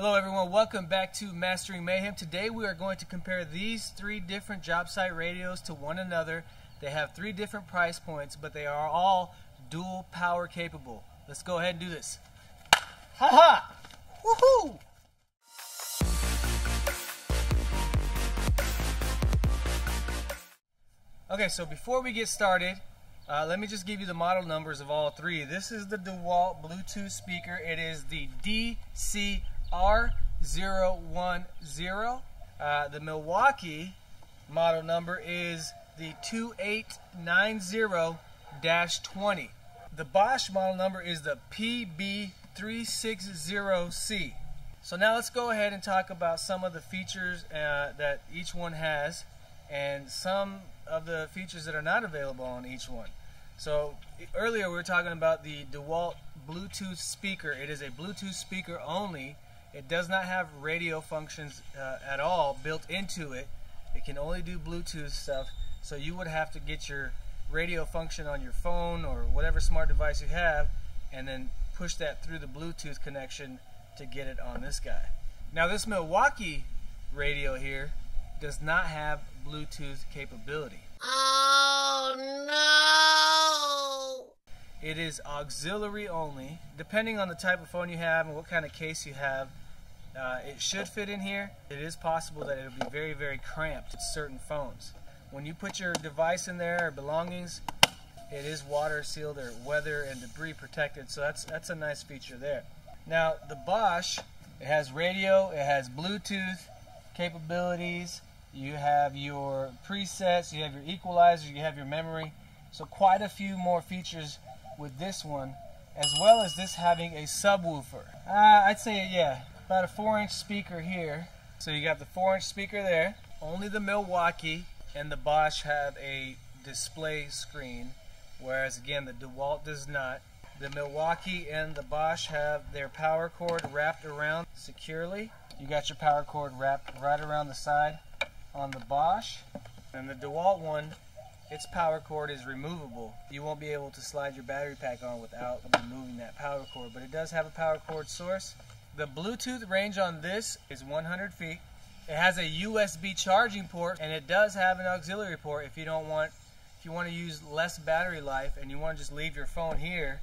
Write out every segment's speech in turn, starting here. Hello everyone, welcome back to Mastering Mayhem. Today we are going to compare these three different job site radios to one another. They have three different price points, but they are all dual power capable. Let's go ahead and do this. Haha! Woohoo! Okay, so before we get started, let me just give you the model numbers of all three. This is the DeWalt Bluetooth speaker. It is the DCR010. The Milwaukee model number is the 2890-20. The Bosch model number is the PB 360C. So now let's go ahead and talk about some of the features that each one has and some of the features that are not available on each one. So earlier we were talking about the DeWalt Bluetooth speaker. It is a Bluetooth speaker only. It does not have radio functions at all built into it. It can only do Bluetooth stuff, so you would have to get your radio function on your phone or whatever smart device you have and then push that through the Bluetooth connection to get it on this guy. Now this Milwaukee radio here does not have Bluetooth capability. Oh no! It is auxiliary only. Depending on the type of phone you have and what kind of case you have, it should fit in here. It is possible that it'll be very, very cramped to certain phones. When you put your device in there or belongings, it is water sealed or weather and debris protected, so that's a nice feature there. Now the Bosch, it has radio, it has Bluetooth capabilities, you have your presets, you have your equalizer, you have your memory. So quite a few more features with this one, as well as this having a subwoofer. I'd say, yeah, about a 4-inch speaker here. So you got the 4-inch speaker there. Only the Milwaukee and the Bosch have a display screen, whereas again the DeWalt does not. The Milwaukee and the Bosch have their power cord wrapped around securely. You got your power cord wrapped right around the side on the Bosch, and the DeWalt one, its power cord is removable. You won't be able to slide your battery pack on without removing that power cord, but it does have a power cord source. The Bluetooth range on this is 100 feet. It has a USB charging port, and it does have an auxiliary port if you want to use less battery life and you want to just leave your phone here.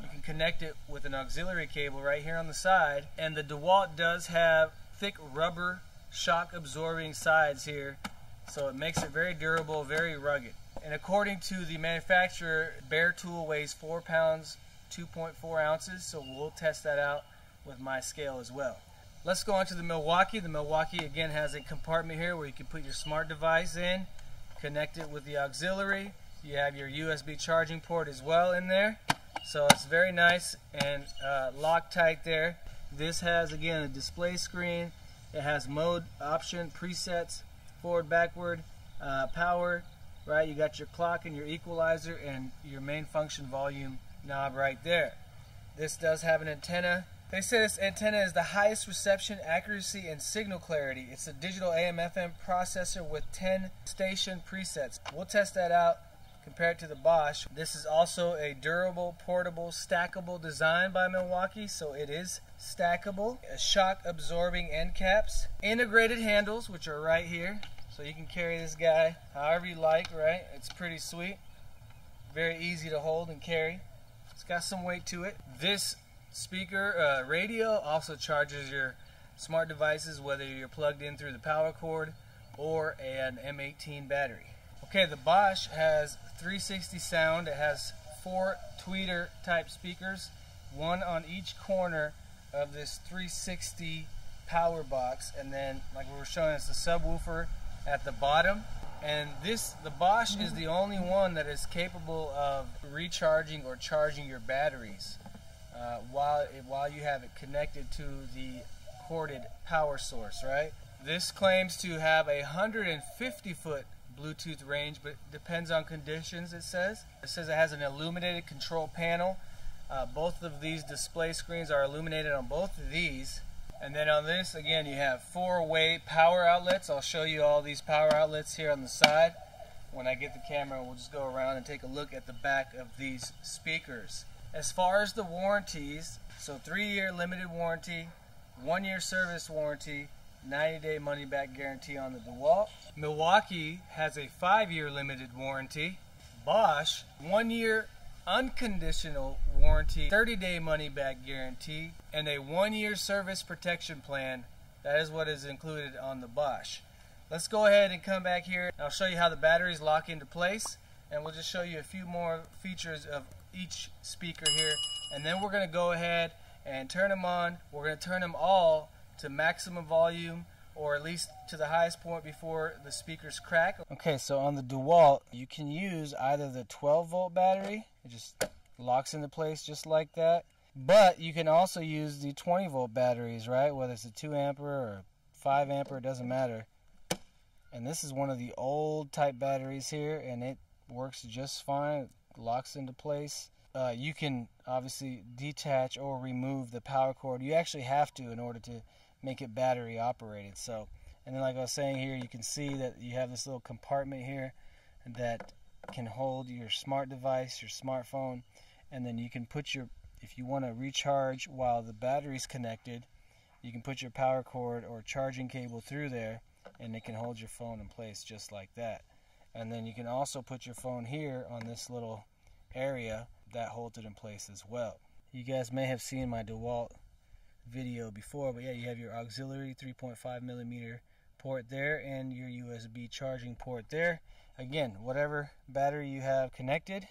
You can connect it with an auxiliary cable right here on the side. And the DeWalt does have thick rubber shock absorbing sides here, so it makes it very durable, very rugged. And according to the manufacturer, bare tool weighs 4 pounds, 2.4 ounces, so we'll test that out with my scale as well. Let's go on to the Milwaukee. The Milwaukee again has a compartment here where you can put your smart device in, connect it with the auxiliary. You have your USB charging port as well in there. So it's very nice and Loctite there. This has, again, a display screen. It has mode option, presets, forward, backward, power, right? You got your clock and your equalizer and your main function volume knob right there. This does have an antenna. They say this antenna is the highest reception, accuracy, and signal clarity. It's a digital AM/FM processor with 10 station presets. We'll test that out. Compared to the Bosch, this is also a durable, portable, stackable design by Milwaukee, so it is stackable. Shock absorbing end caps, integrated handles, which are right here, so you can carry this guy however you like, right? It's pretty sweet, very easy to hold and carry. It's got some weight to it. This speaker radio also charges your smart devices, whether you're plugged in through the power cord or an M18 battery. Okay, the Bosch has 360 sound. It has 4 tweeter type speakers, one on each corner of this 360 power box, and then, like we were showing, it's the subwoofer at the bottom. And the Bosch is the only one that is capable of recharging or charging your batteries while you have it connected to the corded power source, right? This claims to have a 150-foot Bluetooth range, but depends on conditions. It says it has an illuminated control panel. Both of these display screens are illuminated on both of these, and then on this again you have 4-way power outlets. I'll show you all these power outlets here on the side when I get the camera. We'll just go around and take a look at the back of these speakers. As far as the warranties, so 3-year limited warranty, 1-year service warranty, 90-day money-back guarantee on the DeWalt. Milwaukee has a 5-year limited warranty. Bosch, 1-year unconditional warranty, 30-day money-back guarantee, and a 1-year service protection plan. That is what is included on the Bosch. Let's go ahead and come back here, and I'll show you how the batteries lock into place, and we'll just show you a few more features of each speaker here, and then we're going to go ahead and turn them on. We're going to turn them all to maximum volume, or at least to the highest point before the speakers crack. Okay, so on the DeWalt, you can use either the 12-volt battery, it just locks into place just like that, but you can also use the 20-volt batteries, right? Whether it's a 2-amp or a 5-amp, it doesn't matter. And this is one of the old type batteries here, and it works just fine. It locks into place. You can obviously detach or remove the power cord. You actually have to in order to make it battery operated. So, and then like I was saying here, you can see that you have this little compartment here that can hold your smart device, your smartphone, and then you can put your, if you want to recharge while the battery's connected, you can put your power cord or charging cable through there, and it can hold your phone in place just like that. And then you can also put your phone here on this little area that holds it in place as well. You guys may have seen my DeWalt video before, but yeah, you have your auxiliary 3.5mm port there and your USB charging port there. Again, whatever battery you have connected,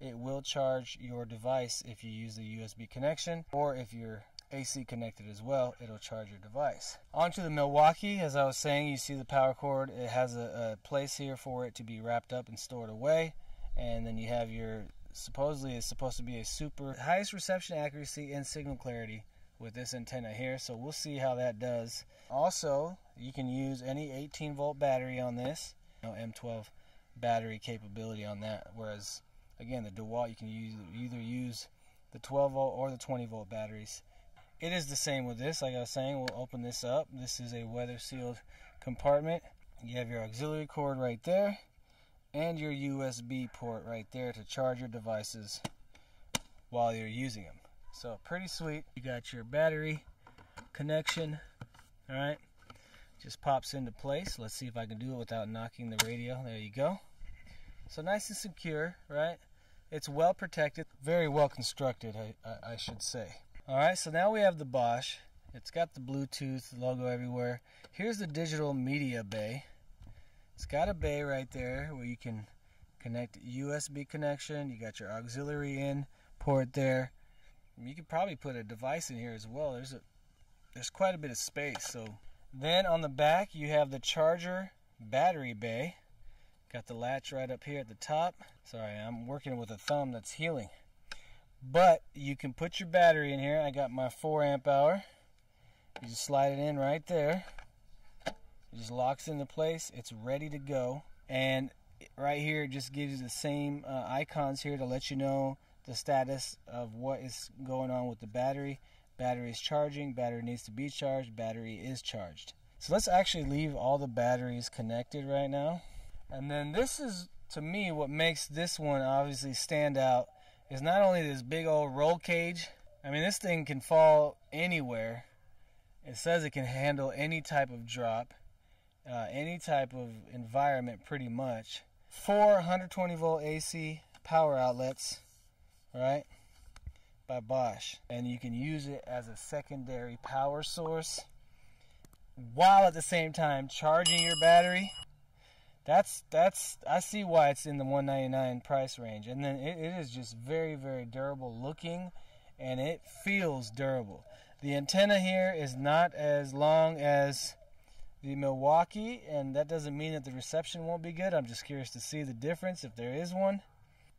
it will charge your device if you use the USB connection, or if you're AC connected as well, it'll charge your device. Onto the Milwaukee, as I was saying, you see the power cord, it has a place here for it to be wrapped up and stored away, and then you have your, supposedly it's supposed to be a super highest reception accuracy and signal clarity with this antenna here, so we'll see how that does. Also, you can use any 18-volt battery on this, no M12 battery capability on that, whereas again the DeWalt, you can use, either use the 12-volt or the 20-volt batteries. It is the same with this, like I was saying. We'll open this up. This is a weather sealed compartment. You have your auxiliary cord right there and your USB port right there to charge your devices while you're using them. So pretty sweet. You got your battery connection. All right, just pops into place. Let's see if I can do it without knocking the radio. There you go. So nice and secure, right? It's well protected, very well constructed, I should say. Alright, so now we have the Bosch. It's got the Bluetooth logo everywhere. Here's the digital media bay. It's got a bay right there where you can connect USB connection. You got your auxiliary in port there. You could probably put a device in here as well. There's quite a bit of space. So then on the back you have the charger battery bay. Got the latch right up here at the top. Sorry, I'm working with a thumb that's healing. But you can put your battery in here. I got my 4 amp hour. You just slide it in right there. It just locks into place. It's ready to go. And right here it just gives you the same icons here to let you know the status of what is going on with the battery. Battery is charging. Battery needs to be charged. Battery is charged. So let's actually leave all the batteries connected right now. And then this is, to me, what makes this one obviously stand out. It's not only this big old roll cage. I mean, this thing can fall anywhere. It says it can handle any type of drop, any type of environment pretty much. 420-volt AC power outlets, right, by Bosch. And you can use it as a secondary power source while at the same time charging your battery. That's I see why it's in the $199 price range. And then it is just very, very durable looking, and it feels durable. The antenna here is not as long as the Milwaukee, and that doesn't mean that the reception won't be good. I'm just curious to see the difference if there is one.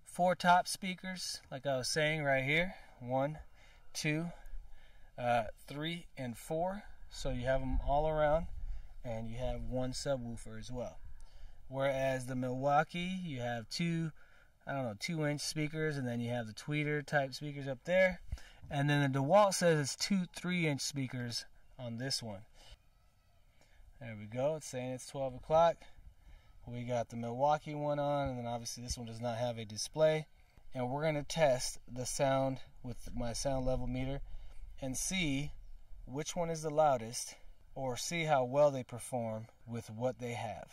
4 top speakers, like I was saying right here. 1, 2, 3, and 4. So you have them all around, and you have 1 subwoofer as well. Whereas the Milwaukee, you have 2 2-inch speakers, and then you have the tweeter type speakers up there. And then the DeWalt says it's 2 3-inch speakers on this one. There we go. It's saying it's 12 o'clock. We got the Milwaukee one on, and then obviously this one does not have a display. And we're going to test the sound with my sound level meter and see which one is the loudest, or see how well they perform with what they have.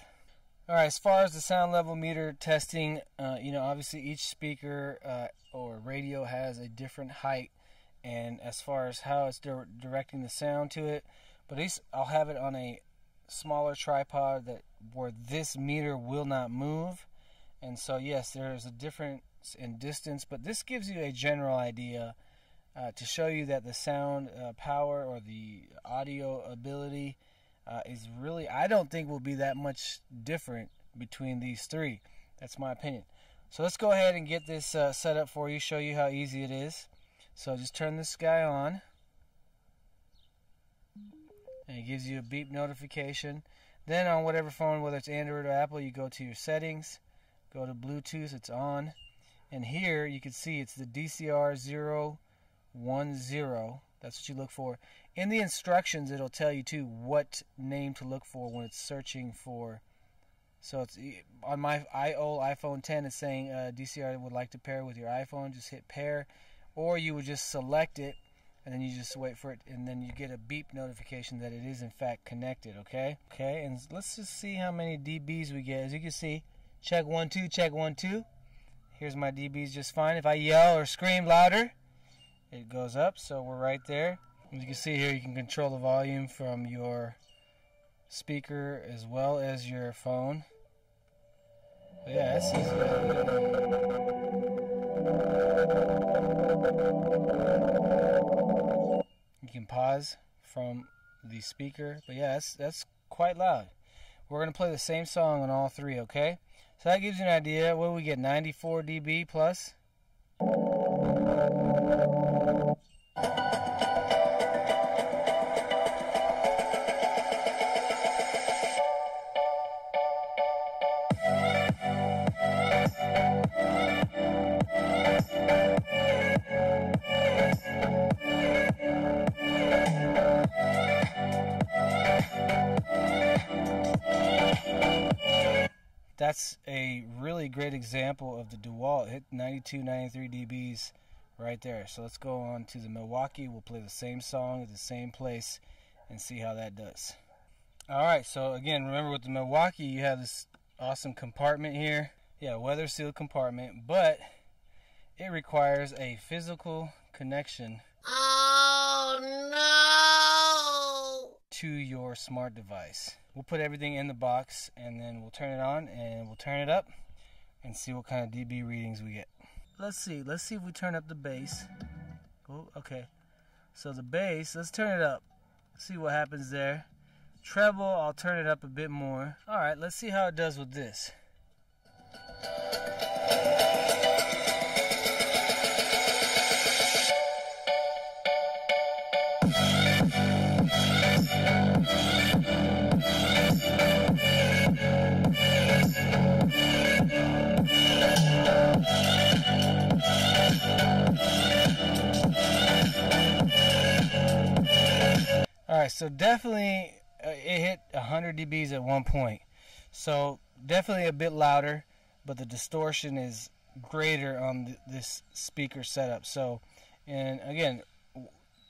Alright, as far as the sound level meter testing, obviously each speaker or radio has a different height, and as far as how it's directing the sound to it, but at least I'll have it on a smaller tripod where this meter will not move. And so yes, there's a difference in distance, but this gives you a general idea to show you that the sound power or the audio ability is really, I don't think, will be that much different between these three. That's my opinion. So let's go ahead and get this set up for you, show you how easy it is. So just turn this guy on, and it gives you a beep notification. Then on whatever phone, whether it's Android or Apple, you go to your settings, go to Bluetooth, it's on, and here you can see it's the DCR010. That's what you look for. In the instructions, it'll tell you too what name to look for when it's searching for. So it's on my old iPhone 10, it's saying DCR would like to pair with your iPhone. Just hit pair, or you would just select it, and then you just wait for it, and then you get a beep notification that it is in fact connected. Okay, and let's just see how many dBs we get. As you can see, check 1 2, check 1 2. Here's my dBs just fine. If I yell or scream louder, it goes up. So we're right there. As you can see here, you can control the volume from your speaker as well as your phone. But yeah, that's easy. You can pause from the speaker, but yeah, that's quite loud. We're gonna play the same song on all three, okay? So that gives you an idea. What do we get? 94 dB plus. That's a really great example of the DeWalt. It hit 92, 93 dBs right there. So let's go on to the Milwaukee. We'll play the same song at the same place and see how that does. Alright, so again, remember with the Milwaukee, you have this awesome compartment here. Yeah, weather sealed compartment, but it requires a physical connection. Oh no! To your smart device. We'll put everything in the box, and then we'll turn it on, and we'll turn it up and see what kind of dB readings we get. Let's see if we turn up the bass. Oh, okay. So the bass, let's turn it up. See what happens there. Treble, I'll turn it up a bit more. All right, let's see how it does with this. So definitely it hit 100 dBs at one point, so definitely a bit louder, but the distortion is greater on this speaker setup. So, and again,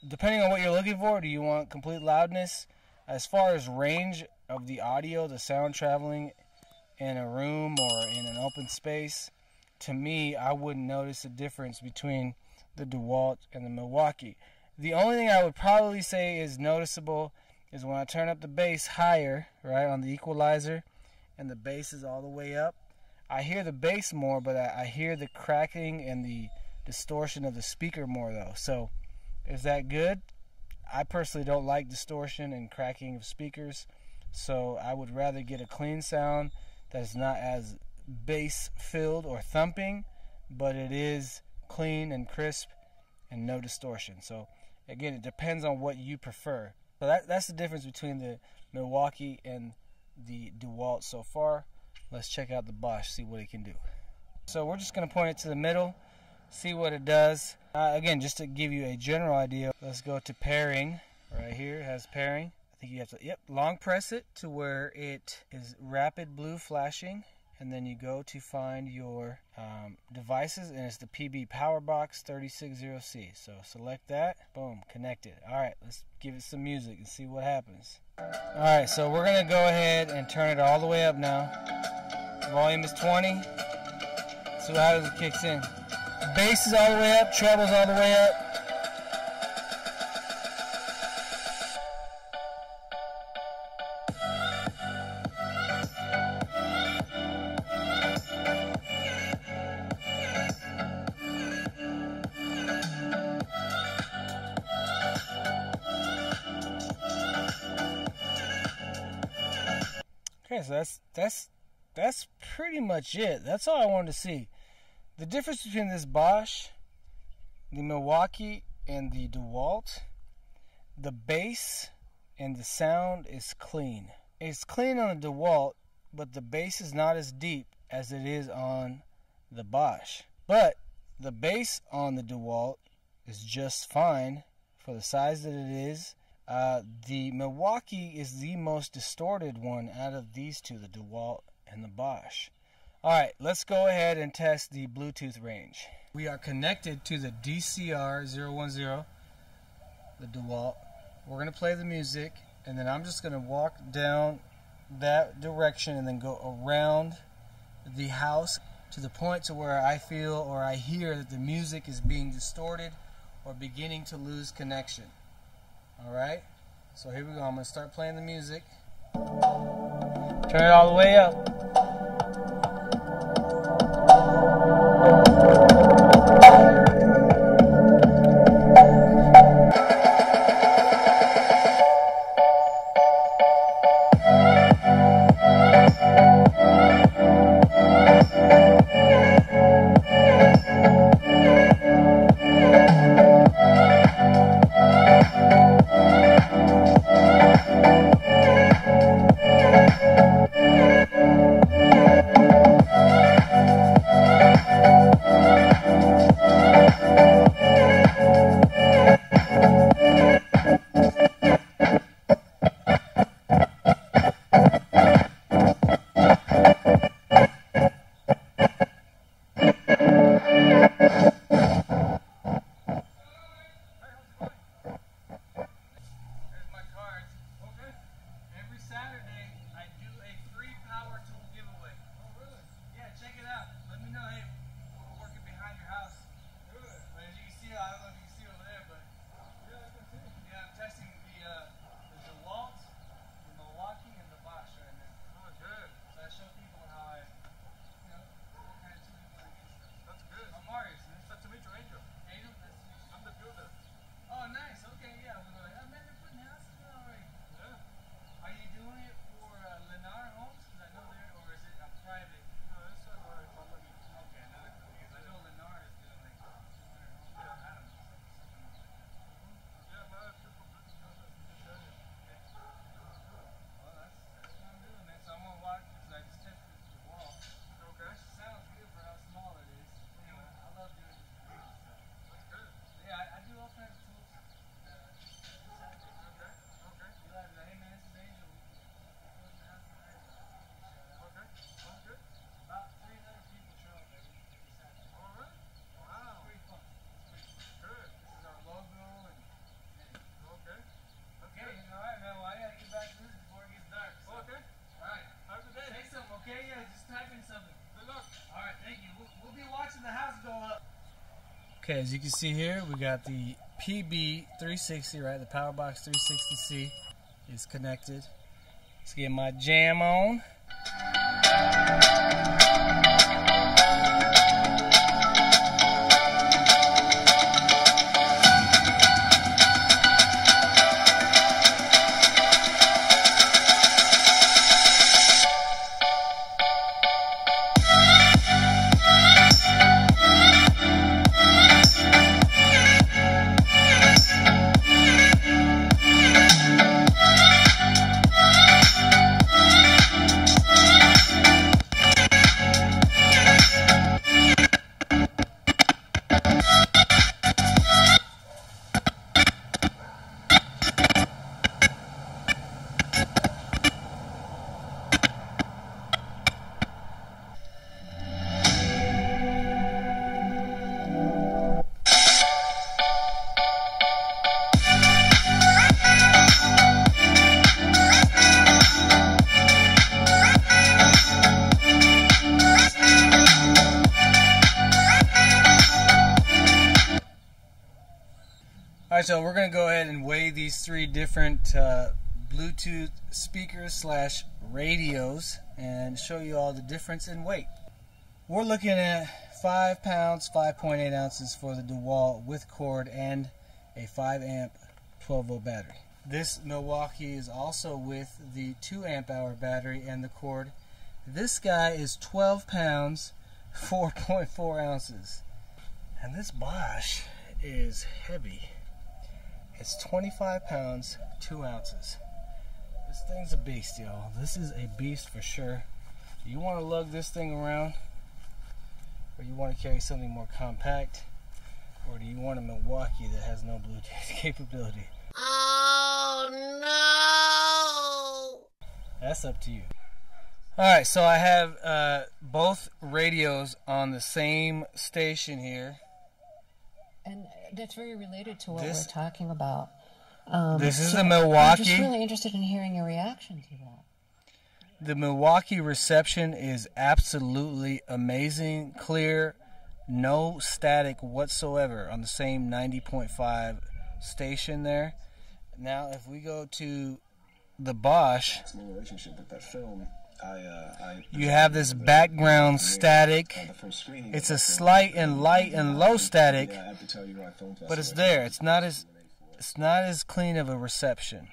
depending on what you're looking for, do you want complete loudness? As far as range of the audio, the sound traveling in a room or in an open space, to me, I wouldn't notice a difference between the DeWalt and the Milwaukee. The only thing I would probably say is noticeable is when I turn up the bass higher, right, on the equalizer, and the bass is all the way up. I hear the bass more, but I hear the cracking and the distortion of the speaker more, though. So, is that good? I personally don't like distortion and cracking of speakers, so I would rather get a clean sound that is not as bass-filled or thumping, but it is clean and crisp and no distortion. So, again, it depends on what you prefer. So that's the difference between the Milwaukee and the DeWalt so far. Let's check out the Bosch, see what it can do. So we're just going to point it to the middle, see what it does. Again, just to give you a general idea, let's go to pairing. Right here it has pairing. I think you have to long press it to where it is rapid blue flashing, and then you go to find your devices, and it's the PB Powerbox 360C. So select that, boom, connect it. All right, let's give it some music and see what happens. All right, so we're gonna go ahead and turn it all the way up now. Volume is 20, so how does it kicks in? Bass is all the way up, treble's all the way up. Okay, so that's pretty much it. That's all I wanted to see. The difference between this Bosch, the Milwaukee, and the DeWalt, the bass and the sound is clean. It's clean on the DeWalt, but the bass is not as deep as it is on the Bosch. But the bass on the DeWalt is just fine for the size that it is. The Milwaukee is the most distorted one out of these two, the DeWalt and the Bosch. Alright, let's go ahead and test the Bluetooth range. We are connected to the DCR010, the DeWalt. We're going to play the music, and then I'm just going to walk down that direction and then go around the house to the point to where I feel or I hear that the music is being distorted or beginning to lose connection. Alright, so here we go. I'm going to start playing the music. Turn it all the way up. Okay, as you can see here, we got the PB 360, right? The Powerbox 360C is connected. Let's get my jam on. Alright, so we're going to go ahead and weigh these three different Bluetooth speakers slash radios and show you all the difference in weight. We're looking at 5 pounds, 5.8 ounces for the DeWalt with cord and a 5 amp 12 volt battery. This Milwaukee is also with the 2 amp hour battery and the cord. This guy is 12 pounds, 4.4 ounces. And this Bosch is heavy. It's 25 pounds, 2 ounces. This thing's a beast, y'all. This is a beast for sure. You want to lug this thing around, or you want to carry something more compact, or do you want a Milwaukee that has no Bluetooth capability? Oh no! That's up to you. Alright, so I have both radios on the same station here. And that's very related to what we're talking about. This is the Milwaukee. I'm just really interested in hearing your reaction to that. The Milwaukee reception is absolutely amazing, clear, no static whatsoever on the same 90.5 station there. Now, if we go to the Bosch, you have this background static. It's a slight and light and low static, but it's there. It's not as clean of a reception.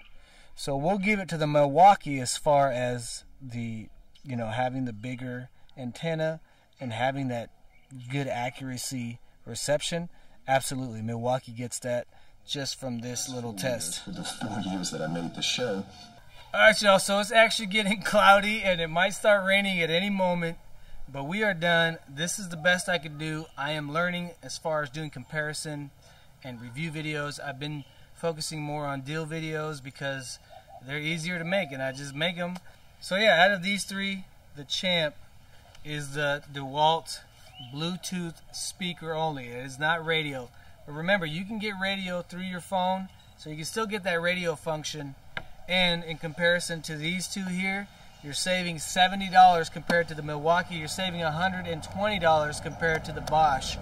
So we'll give it to the Milwaukee as far as the, you know, having the bigger antenna and having that good accuracy reception. Absolutely, Milwaukee gets that just from this little test. For the 4 years that I made the show. Alright, y'all, so it's actually getting cloudy and it might start raining at any moment, but we are done. This is the best I could do. I am learning as far as doing comparison and review videos. I've been focusing more on deal videos because they're easier to make and I just make them. So yeah, out of these three, the champ is the DeWalt Bluetooth speaker only. It is not radio. But remember, you can get radio through your phone, so you can still get that radio function. And in comparison to these two here, you're saving $70 compared to the Milwaukee. You're saving $120 compared to the Bosch.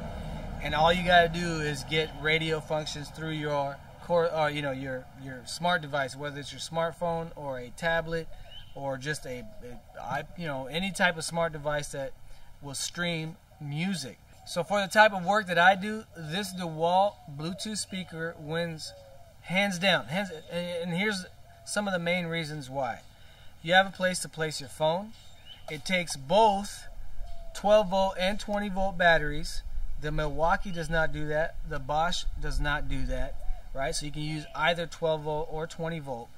And all you gotta do is get radio functions through your core, or you know, your smart device, whether it's your smartphone or a tablet or just any type of smart device that will stream music. So for the type of work that I do, this DeWalt Bluetooth speaker wins hands down. And here's some of the main reasons why. You have a place to place your phone. It takes both 12 volt and 20 volt batteries. The Milwaukee does not do that. The Bosch does not do that, right? So you can use either 12 volt or 20 volt.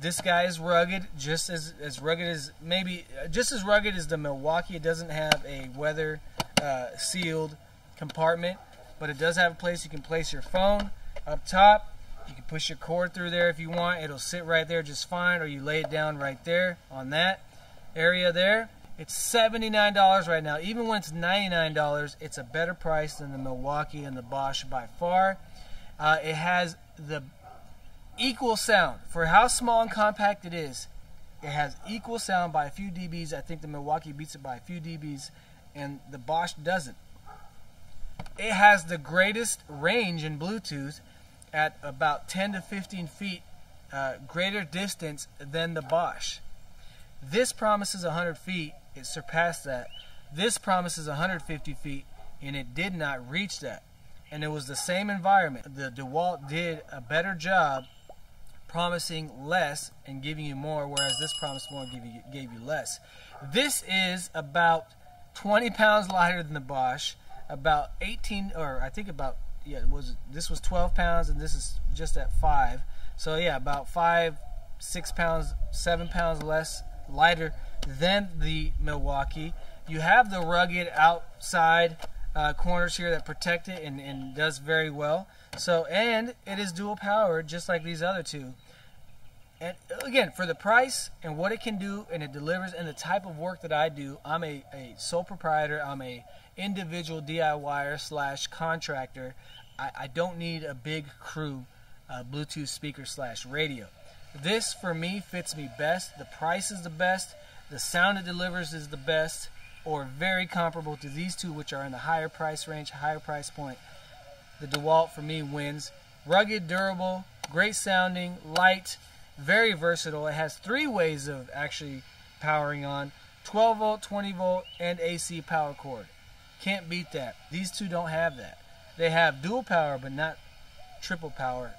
This guy is rugged, just as rugged as the Milwaukee. It doesn't have a weather sealed compartment, but it does have a place you can place your phone up top. You can push your cord through there if you want. It'll sit right there just fine, or you lay it down right there on that area there. It's $79 right now. Even when it's $99, it's a better price than the Milwaukee and the Bosch by far. It has the equal sound. For how small and compact it is, it has equal sound by a few dBs. I think the Milwaukee beats it by a few dBs, and the Bosch doesn't. It has the greatest range in Bluetooth, at about 10 to 15 feet greater distance than the Bosch. This promises 100 feet, it surpassed that. This promises 150 feet, and it did not reach that. And it was the same environment. The DeWalt did a better job promising less and giving you more, whereas this promised more and gave you less. This is about 20 pounds lighter than the Bosch, about 18, or I think about, yeah, this was 12 pounds and this is just at 5. So yeah, about 5, 6 pounds, 7 pounds less lighter than the Milwaukee. You have the rugged outside corners here that protect it and does very well. So, and it is dual powered just like these other two. And again, for the price and what it can do and it delivers and the type of work that I do, I'm a sole proprietor, I'm a individual DIYer slash contractor. I don't need a big crew Bluetooth speaker slash radio. This for me fits me best. The price is the best, the sound it delivers is the best, or very comparable to these two, which are in the higher price range, higher price point. The DeWalt for me wins rugged, durable, great sounding, light, very versatile. It has three ways of actually powering on: 12 volt, 20 volt, and AC power cord. Can't beat that. These two don't have that. They have dual power, but not triple power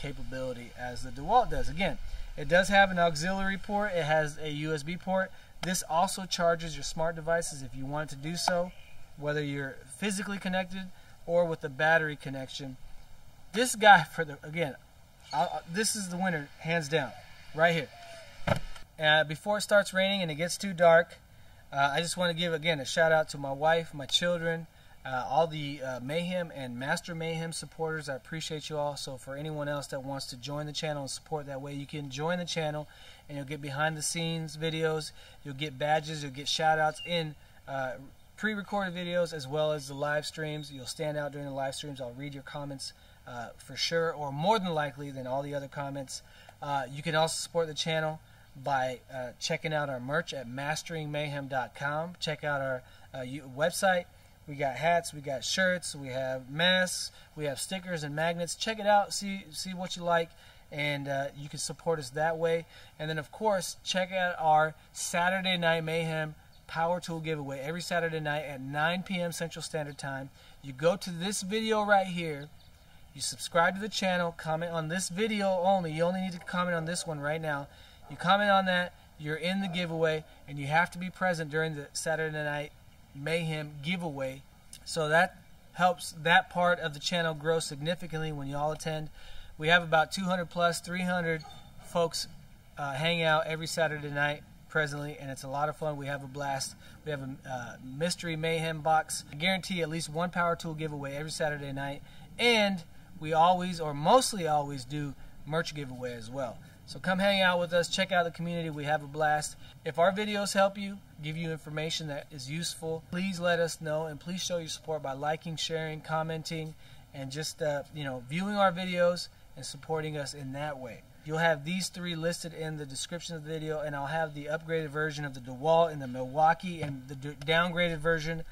capability as the DeWalt does. Again, it does have an auxiliary port. It has a USB port. This also charges your smart devices if you want to do so, whether you're physically connected or with a battery connection. This guy, for the this is the winner, hands down, right here. Before it starts raining and it gets too dark, I just want to give, again, a shout out to my wife, my children, all the Mayhem and Master Mayhem supporters. I appreciate you all. So for anyone else that wants to join the channel and support that way, you can join the channel and you'll get behind the scenes videos, you'll get badges, you'll get shout outs in pre-recorded videos as well as the live streams. You'll stand out during the live streams. I'll read your comments for sure, or more than likely than all the other comments. You can also support the channel by checking out our merch at masteringmayhem.com. Check out our website. We got hats, we got shirts, we have masks, we have stickers and magnets. Check it out, see what you like, and you can support us that way. And then, of course, check out our Saturday Night Mayhem Power Tool Giveaway every Saturday night at 9 p.m. Central Standard Time. You go to this video right here, you subscribe to the channel, comment on this video only. You only need to comment on this one right now. You comment on that, you're in the giveaway, and you have to be present during the Saturday Night Mayhem giveaway. So that helps that part of the channel grow significantly when you all attend. We have about 300 folks hang out every Saturday night presently, and it's a lot of fun. We have a blast. We have a mystery mayhem box. I guarantee at least one power tool giveaway every Saturday night, and we always, or mostly always, do merch giveaway as well. So come hang out with us, check out the community, we have a blast. If our videos help you, give you information that is useful, please let us know, and please show your support by liking, sharing, commenting, and just viewing our videos and supporting us in that way. You'll have these three listed in the description of the video, and I'll have the upgraded version of the DeWalt and the Milwaukee and the downgraded version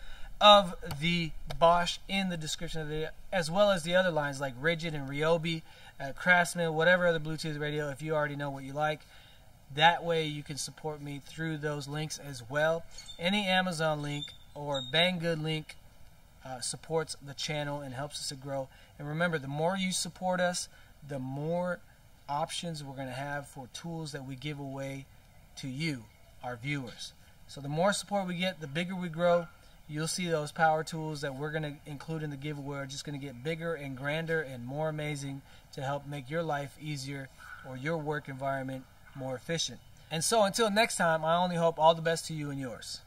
of the Bosch in the description of the video, as well as the other lines like Rigid and Ryobi, Craftsman, whatever other Bluetooth radio, if you already know what you like. That way you can support me through those links as well. Any Amazon link or BangGood link supports the channel and helps us to grow. And remember, the more you support us, the more options we're going to have for tools that we give away to you, our viewers. So the more support we get, the bigger we grow. You'll see those power tools that we're going to include in the giveaway are just going to get bigger and grander and more amazing to help make your life easier or your work environment more efficient. And so until next time, I only hope all the best to you and yours.